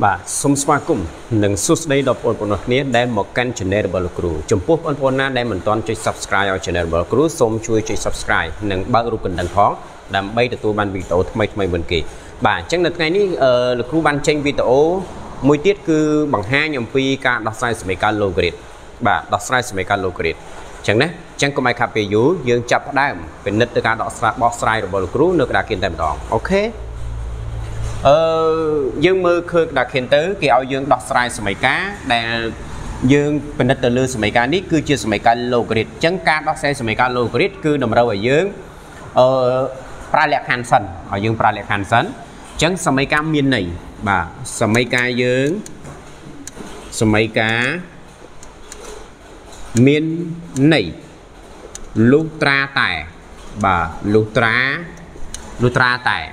Bà xung xoa cùng nâng suốt đây đọc ổn của nó đem một kênh channel bà lục rù chùm phút ổn phôn na đem mình toàn chơi subscribe ở channel bà lục rù xông chui chơi subscribe nâng bà rù cần đăng khó đảm bây được tôi ban video thay mình kỳ bà chắc đợt ngày ní lục rù ban tranh video mỗi tiết cứ bằng 2 nhầm phi ca đọc sai mấy ca logarit bà đọc sai mấy ca logarit chẳng đấy chẳng có mấy cà phê dữ dương chập đam bên nứt ca đọc sai bỏ sai rồi bà lục rù nước đã kiên tạm đòn ok. Dương mơ khơi đặc hiện tứ kì ao dương đọc sai số mấy cá để dương bình đất từ lư số mấy cá nít cứ chia số mấy cá logarit chấn ca đọc sai số mấy cá logarit cứ nằm đâu ở dương pralek hansen ở dương pralek hansen chấn số mấy cá miên này bà số mấy cá miên này lutra tài bà lutra tài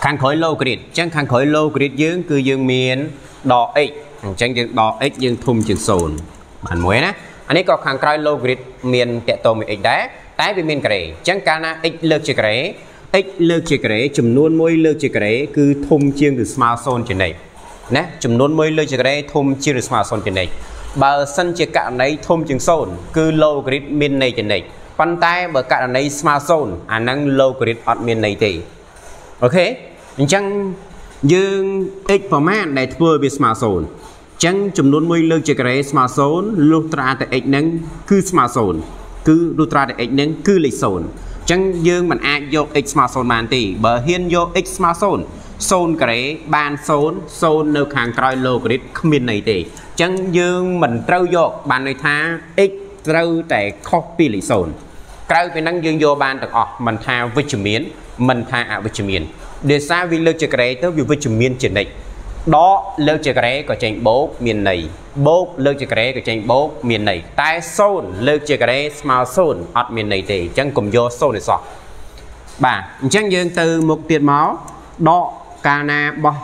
kháng khối logarit chẳng kháng khối logarit dương cứ dương miền đỏ x chẳng dương đỏ x dương thum dương sồn bạn muối nè anh ấy có kháng khối logarit miền tẹt tôm x đá tái với miền kề chẳng cả na x lược chữ kề chấm nôn môi lược chữ kề cứ thum chiêng từ smartphone trên này nè chấm nôn môi lược chữ kề thum chiêng từ smartphone trên này bờ sân chữ cạn đấy thum dương sồn cứ logarit miền này trên này bàn tay bờ cạn đấy smartphone anh năng logarit ở miền này thì ok chăng dương x format này vừa bị smartphone chăng chấm nôn môi lương chơi cái smartphone lutra tại x nâng cứ smartphone cứ lutra tại x nâng cứ lịch smartphone chăng dương mình ai vô x smartphone bàn tỷ bờ hiên vô x smartphone sôn cái bàn sôn sôn nơi hàng trôi logarit miền này tỷ chăng dương mình trâu vô bàn này tha x trâu tại copy lịch smartphone trâu về năng dương vô bàn được ọ mình tha với chữ miến mình tha à vitamin để xa vì lơ chơi cái tới vì vitamin trên này đó lơ chơi cái có tranh bố miền này bố lơ chơi cái có tranh bố miền này tai sôn lơ chơi cái smartphone ở miền này thì chẳng cùng vô sôn này sọ bà chẳng dương từ một tiền máu đó cana bo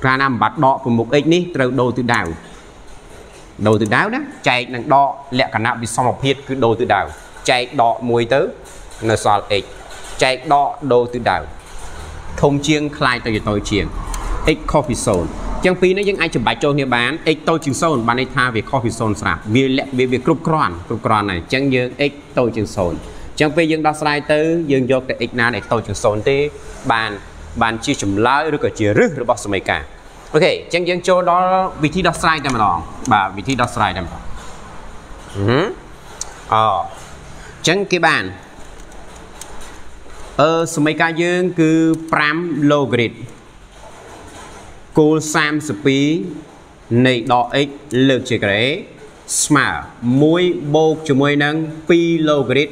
cana bắt đọ của một x ní từ đầu từ đáo đó chạy năng đọ lẹ cả nạp bị xong một hiệt cứ đầu từ đảo chạy đọ mùi tứ là sọ x chạy đo đô từ đảo thông chiêng khai tôi chiêng x coffee zone chẳng phí nó những ai chụp bài cho nghe bán x tôi chiêng zone bạn ấy tha về coffee zone sạp vì lẽ vì group cron này chẳng như x tôi chiêng zone chẳng phí những đo slide tư dừng vô cái x na này tôi chiêng zone thì bàn bàn chia chùm lái rồi cả chia rứt rồi bóc số mấy cả ok chẳng những chỗ đó vị trí đo slide đây mà đòn bà vị trí đo slide đây mà chẳng cái bàn số mấy ca dương cứ pram logarit cô sam spí này đỏ x lược chữ cái smart mũi bột chữ mũi nâng pi logarit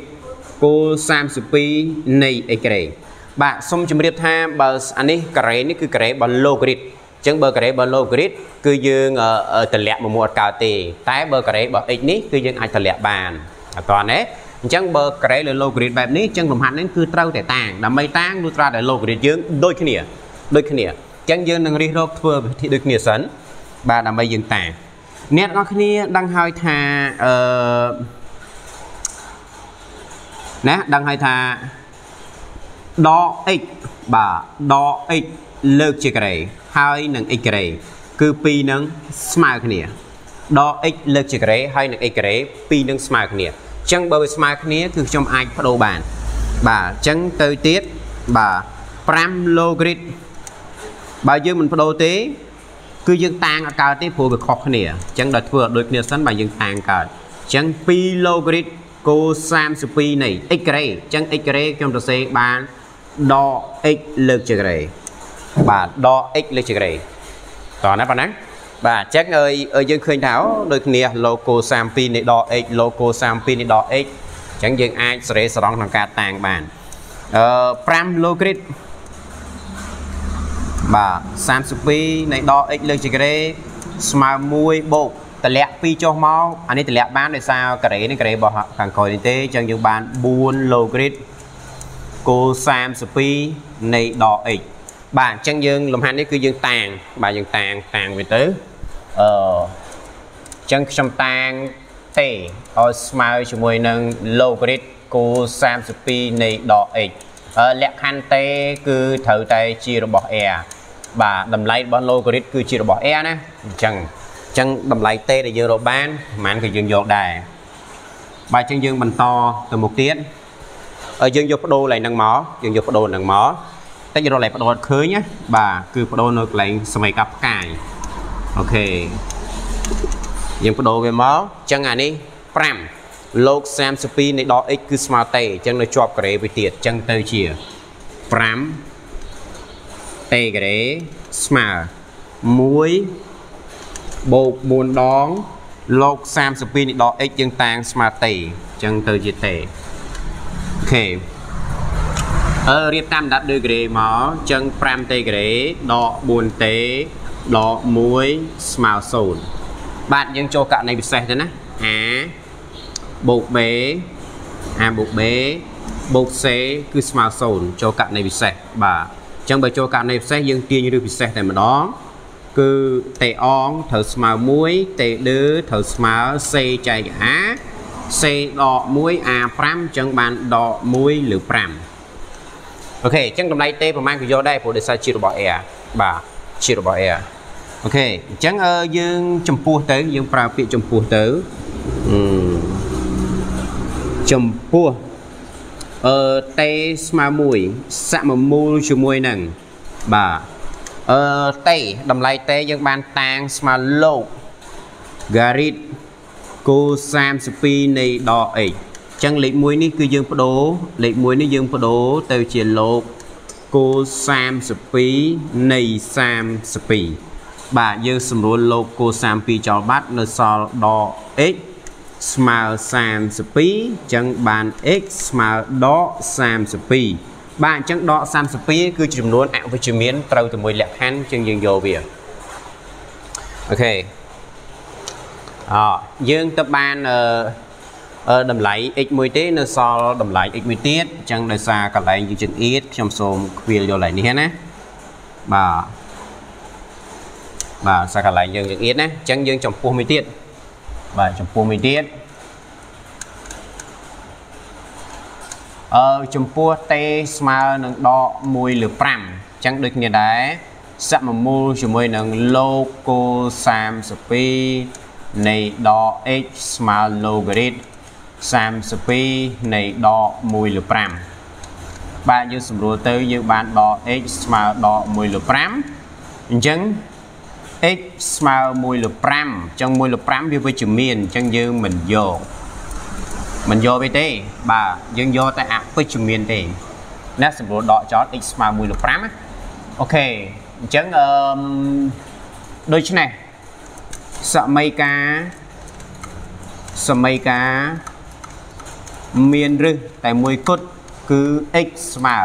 cô sam spí này x cái bạn xong chữ điệp tha bờ anh ấy cái này cứ cái bờ logarit chẳng bờ cái bờ logarit cứ dương ở tờ lẹ mà mua cà tê tái bờ cái bờ x ní cứ dương ai tờ lẹ bàn toàn đấy chẳng bờ cái là logarit bài này chẳng làm hạn đến cứ trâu để tàng làm mấy tang lutra để logarit dương đôi khi nè chẳng dương đang đi rốt vừa thì được nhiều sấn bà làm mấy dương tàng nét nó khi đang hơi thà nè đang hơi thà đo x bà đo x lược chữ cái hai nâng x cái cứ pi nâng smart nè đo x lược chữ cái hai nâng x cái pi nâng smart nè chẳng bởi smart này cứ trong ai bắt đầu bàn bà chẳng tới tiết bà pram logarit bà dương mình bắt đầu tí cứ dương tàng ở cao tí phù vực khó khăn chẳng đợt vừa được nhiều sẵn bà dương tàng cả chẳng pi logarit cô sam sư pi này x ray chẳng x ray trong đó xe bà đo x lực chữ ray bà đo x lực chữ ray toàn á bà nắng bà chắc ơi ở dân khơi tháo được nè logo sampi này đo x logo sampi này đo x chẳng dân ai sẽ sẵn sàng cả tàng bàn pram logarit bà sampi này đo x lên chữ cái smart mui bộ tờ lẹ pi cho mau anh ấy tờ lẹ bán để sao cái đấy bỏ càng khỏi đến thế chẳng dân bàn buôn logarit cô sampi này đo x bà chẳng dân làm hành đấy cứ dân tàng bà dân tàng về tứ chân trong tang t or smile cho môi nâng logarit cô sam này đỏ x lẹt hành t cứ thử tay chia bỏ e bà đầm lấy bán lô của đít cứ chỉ bỏ e nè chẳng chẳng đầm lấy tê để dơ đồ bán màn cái dương dột đài bài chân dương mình to từ một tiếng ở dương dột đô lại nâng mỏ dương dột đô nâng mỏ tách dơ đồ lại đột khơi nhé bà cứ đô nực lại xong mày cặp cài ok dương đô về mỏ chẳng à đi pram lô xem spi này đó x cứ smart tê chẳng nó chọc cái với tiệt chẳng tơi chìa pram tê cái đấy smart muối bộ buồn đón lột sam spin đó x dương tang smart tê chân từ chỉ tê ok riêng tam đã đưa cái mỏ chân pram tê cái đấy đọ buồn tê đọ muối smart sồn bạn dân cho cạn này bị sạch thế nè à bột bế à bột bế bột xế cứ smart sồn cho cạn này bị sạch bà chẳng bởi cho cạn này sẽ dương tiên như được bị sạch này mà đó cứ tệ on thử mà muối tệ đứa thử mà xe chạy á xe đỏ muối à pram chân bàn đỏ muối lửa pram ok chân đồng này tê và mang cái do đây của để sai chịu bỏ e bà chịu bỏ e ok chẳng ơ dương chầm pua tới dương pra bị chầm pua tới chầm pua tê mà muối sạm mà muối chùm muối nằng bà tây đầm lại tây dân ban tang mà lô garit cô sam spi này đỏ ấy chẳng lệ muối ní cứ dương đố lệ muối ní dương đố từ triển lộ cô sam spi này sam spi bà dương sầm luôn lô cô sam pi cho bắt nó so đỏ x mà sam spi chẳng bàn x mà đỏ sam spi bạn chẳng đọ sam spi cứ chìm luôn ảo với chìm miến trâu từ mùi lẹp khăn chân dương vô việc ok dương tập ban đầm lấy x mười tiết nó so đầm lấy x mười tiết chẳng đời xa cả lấy như chừng ít trong số khuyên vô lại nè bà xa cả lấy như chừng ít nè chẳng dương trong phu mười tiết và trong phu mười tiết chấm pua tê mà nâng đo mùi lửa pram chẳng được như đấy sạm mà mùi chùm mùi nâng lô cô sam spi này đo x mà logarit sam spi này đo mùi lửa pram ba như sầm rùa tư như bạn đo x mà đo mùi lửa pram chẳng x mà mùi lửa pram trong mùi lửa pram với chùm miền chẳng như mình vô với tê bà dân vô tại áp với chùm miền tê nát sử dụng đỏ chót x mà mùi lục pram ok chẳng đôi chứ này sợ mây cá miền rư tại mùi cốt cứ x mà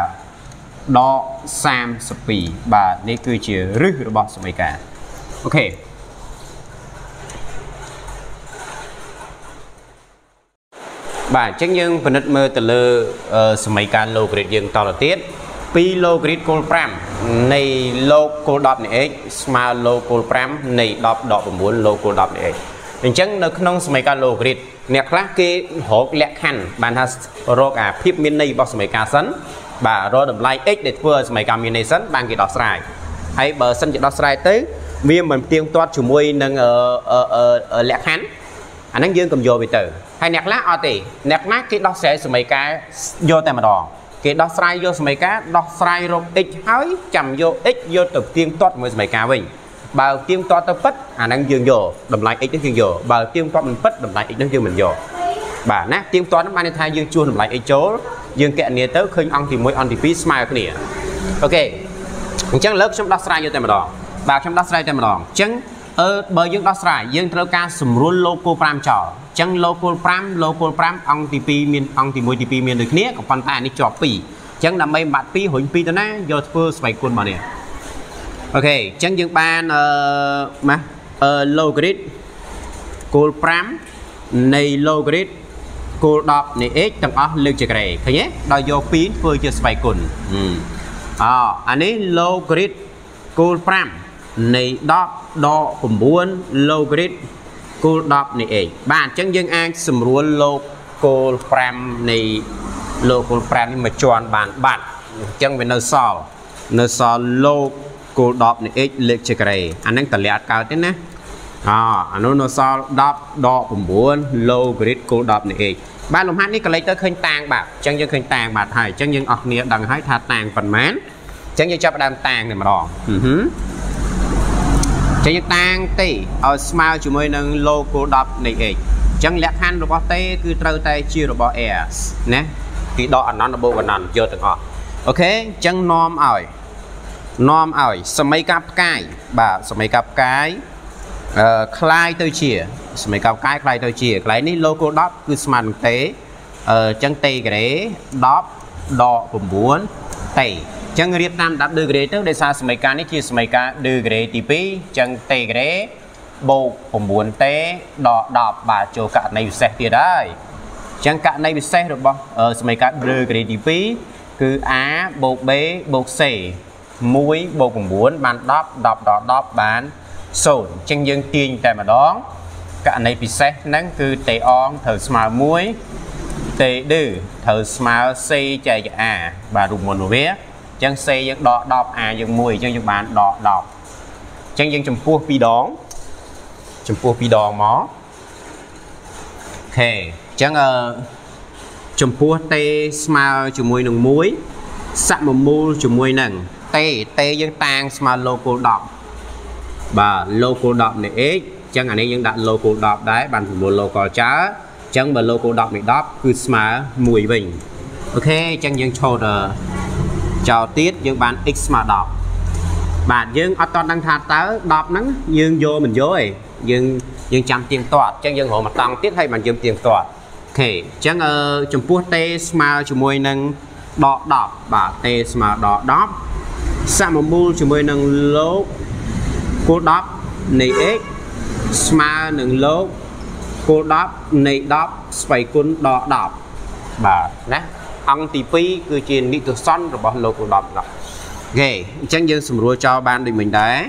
đỏ sam spi bà đây cứ chìa rư bỏ sợ mây cá ok. Bà chắc nhưng phần đất mơ từ lơ mấy can lô grid dương to là tiết pi lô grid col pram này lô col đọp này x mà lô col pram này đọp đọp muốn lô col đọp này mình chẳng nó không mấy can lô grid nè khác cái hộp lẹ khăn bàn ha rô cả phíp miền này bao mấy ca sấn bà rô đầm lai x để vừa mấy ca miền này sấn bàn cái đọp sai hay bờ sân chỉ đọp sai tới miền mình tiếng toát chủ môi nâng lẹ khăn anh đang dương cầm vô bị tử hay nẹt lá o tỉ nẹt lá cái đo xe số mấy cái vô tại mà đỏ cái đo sai vô số mấy cái đo sai rồi x hối chầm vô x vô tập tiên toát mới mấy cái mình bào tiên toát tập phất anh đang dương vô đầm lại x nó dương vô bào tiên toát mình phất đầm lại x nó dương mình vô bà nát tiên toát nó ban thay dương chua đầm lại x chỗ dương kẹt nia tới khinh ăn thì mới ăn thì phí smile cái nè ok chẳng lớp trong đo sai vô tại mà đỏ bà trong đo sai tại mà đỏ chẳng bởi dương đó sải dương trâu ca sầm run local pram trò chẳng local pram ông tp miền ông thì môi tp miền được nét của phần tài đi chọp pì chẳng là mấy bạn pi hồi pi đó nè do phơi xoay cuốn vào nè ok chẳng dương ban mà logrid col pram này logrid col đọc này x trong đó lưu trừ cái này thấy nhé đòi do pi phơi chưa xoay cuốn anh ấy logrid col pram này đọc đo cùng buôn logrid cô đọc này ấy bạn chẳng dân ai sầm ruồn local pram này local pram mà chọn bạn bạn chẳng về nơi so Cô đọc này x lệch chê kể anh đang tả lẹt cao thế nè. Anh nó sao đọc đọc của bốn lâu grid cô đọc này x. Ba lùm hát này có lấy tới khênh tàng bạc. Chẳng những khênh tàng bạc thầy chẳng những ọc nghĩa đằng hãy thả tàng phần mán. Chẳng những chấp đàm tàng này mà đọc. Chẳng những tàng tì ở smile chúng mới nâng lâu cô đọc này x. Chẳng lẽ khăn robot tê cứ trâu tay chia robot s nè thì đó nó là bộ của nó chưa từng họ ok chẳng nom ỏi sầm mấy cặp cái bà sầm mấy cặp cái khai tôi chia sầm mấy cặp cái khai tôi chia cái này logo đó cứ màn tế chẳng tê cái đấy đó đỏ của muốn tê chẳng người Việt Nam đã đưa cái đấy trước để xa sầm mấy cái này chia sầm mấy cái đưa cái đấy tivi chẳng tê cái đấy bộ cũng muốn té đỏ đọc bà cho cả này sẽ kia đây chẳng cả này bị xe được không ở mấy cái đưa cái đi phí cứ á bộ bế bộ xỉ mũi bộ cũng muốn bạn đọc đọc bán sổ chân dân tiền tại mà đón cả này bị xe nắng cứ tệ on thử mà muối tệ đưa thử mà xây chạy à bà rụng một biết chẳng xây những đỏ đọc à những mùi cho những bạn đỏ đọc chân dân trong cua phi đón chấm phu pì đỏ mó, thế chẳng chấm phu tê smile chấm môi nồng muối, sạm một mu chấm môi nồng tê tê dân tang smile logo đỏ, bà logo đỏ này chẳng anh ấy dân đặt logo đỏ đấy bạn phải mua logo chả, chẳng bà logo đỏ này đỏ cứ smile mùi bình, ok chẳng dân cho đờ, chào tiết dân bán x mà đỏ, bạn dân ở toàn đang thả tới đỏ nắng dân vô mình vô ấy. Nhưng chăm tiền toạt chẳng dân hồ mà tăng tiết hay bằng chăm tiền toạt thế chẳng chấm pua tê smile chùm môi nâng đỏ đỏ bà tê smile đỏ đỏ xa một mù chùm môi nâng lố cô đỏ này ếch smile nâng lố cô đỏ này đỏ xoay cún đỏ đỏ bà nè ăn tí phí cứ trên đi cực son rồi bỏ lô cô đỏ đỏ ghê chẳng dân xùm rùa cho ban đình mình đấy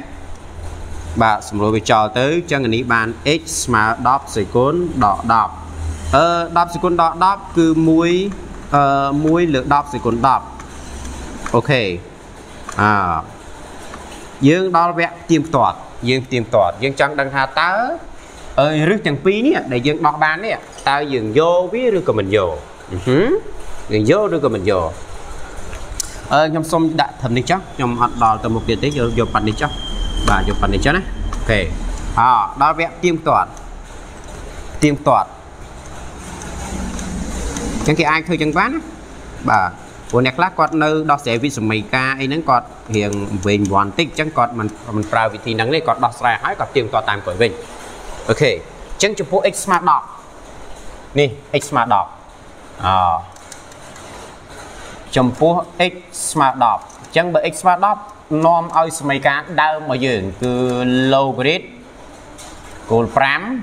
bà xong rồi cho tới cho người bạn x mà đọc sợi côn đỏ đọc đọc sợi côn đỏ đọc cứ mũi mũi lượt đọc sợi côn đọc ok dương đó vẽ tiêm toạt dương chẳng đăng hà tá rước chẳng phí nè để dương đọc bán nè tao dừng vô với rước của mình vô dừng vô rước của mình vô nhóm xong đã thầm đi chắc nhóm hoạt đỏ từ một điện tích vô phần đi chắc bà chụp phần này cho đấy, ok, đó vẽ tiêm toạt, chẳng khi ai thôi chẳng bán, bà của nhạc lá quạt nơi đó sẽ vì sủng mày ca ấy nắng quạt hiện về hoàn tích chẳng quạt mình vào vị thì nắng này quạt đọt ra hái quạt tiêm toạt tạm của mình, ok, chẳng chụp phố x mà đọc, nè x mà đọc, chụp phố x mà đọc, chẳng bởi x mà đọc nom ơi mấy cá đau mà dừng cứ logrit cô phám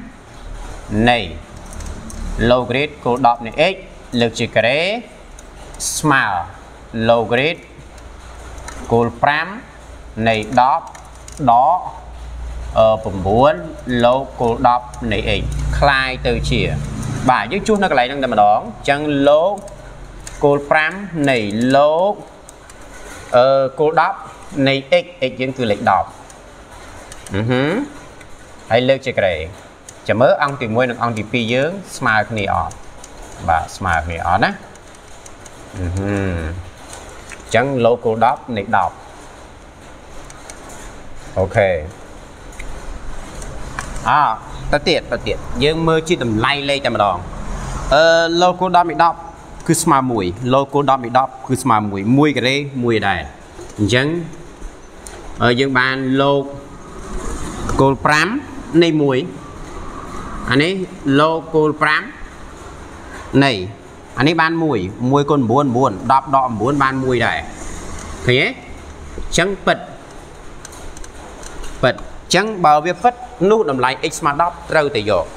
này logrit cô đọc này x lực chỉ cái smile logrit cô phám này đọc đó ở vùng bốn lô cô đọc này x khai từ chìa bà giúp chút nó cái này đang mà đón chẳng lô cô phám này lô cô đọc này x dân cứ lệch đọc hãy lệch cho cái này chẳng mớ ông tìm môi được ông tìm phí dưỡng smile này ổn và smile này ổn á chẳng lô cô đọc này đọc ok ta tiệt dương mơ chi tầm lay lây tầm đòn lô cô đọc này đọc cứ smile mùi lô cô đọc này đọc cứ smile mùi mùi cái đây mùi này dân ở dân bàn lô cô pram này mùi anh ấy lô cô pram này anh ấy ban mùi mùi con buồn buồn đọc đọ buồn ban mùi này thế chẳng bật chẳng bảo việc phất nút làm lại x mà đọc rơi từ dọc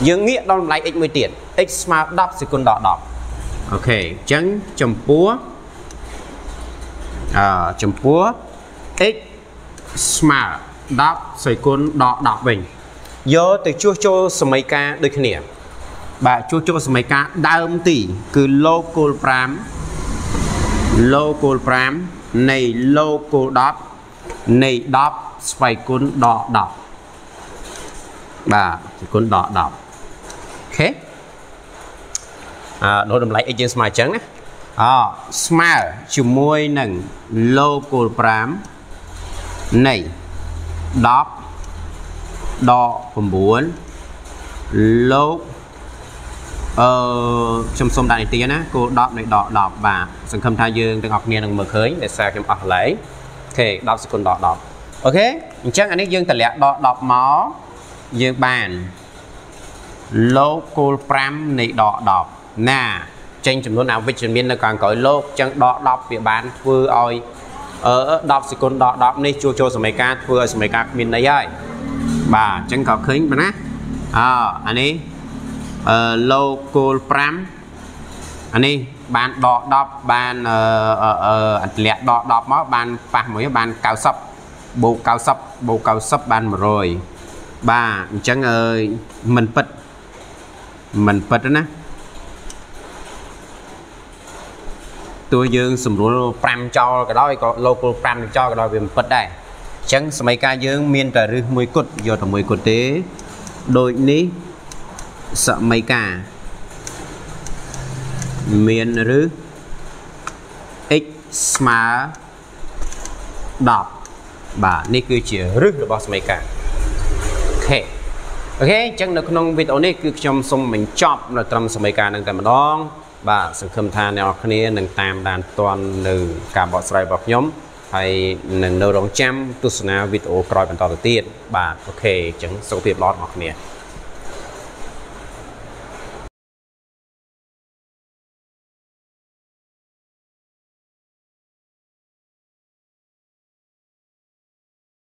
dương nghĩa đo lại x mới tiền x mà đọc sẽ con đọ đọc ok chẳng chấm púa chấm púa x mà đọc xoay côn đỏ đọc bình giờ từ chua cho mấy ca được nè bà chua cho mấy ca đam tỷ cứ local pram này local đọc này đọc xoay côn đỏ đọc và côn đỏ đọc ok nó đồng lại agent smile chẳng nhé smile chỉ môi nâng local pram này đọc đỏ phần 4 lô trong xung đại tiếng á cô đọc này đọc và sản phẩm thai dương được học nghe được mở khởi để xa kiếm học lấy thì đọc sẽ còn đọc ok chắc anh ấy dương tài liệu đọc mó dương bàn lô cô pram này đọc nà trên chúng luôn nào vitamin là còn cõi lô chẳng đọc việc bán vừa oi ở đọc sẽ còn đọc này chua chua mấy ca vừa mấy ca mình đấy ơi bà chẳng có khính bà nát anh ấy local pram anh ấy bạn đọc bạn lẹt đọc mà bạn phạt mỗi bạn cao sắp bạn rồi bà chẳng ơi mình bật đó nè tôi dương sùm rùa pram cho cái đó có local pram cho cái đó về mình bật đây chẳng mấy ca dương miên trời rư 10 cột vô thằng 10 cột tế đôi ní sợ mấy cả miên rư x mà đọc bà ní cứ chỉ rư được bao mấy cả ok chẳng được nông video này cứ trong xong mình chọc là trăm mấy cả đang tầm đó bà sự khâm tha nào kia đừng tam đàn toàn từ cả bọn xoay bọc nhóm hay nâng đầu đóng trăm tu sửa video còi bản tỏ đầu tiên bà ok chẳng số việc lót hoặc nè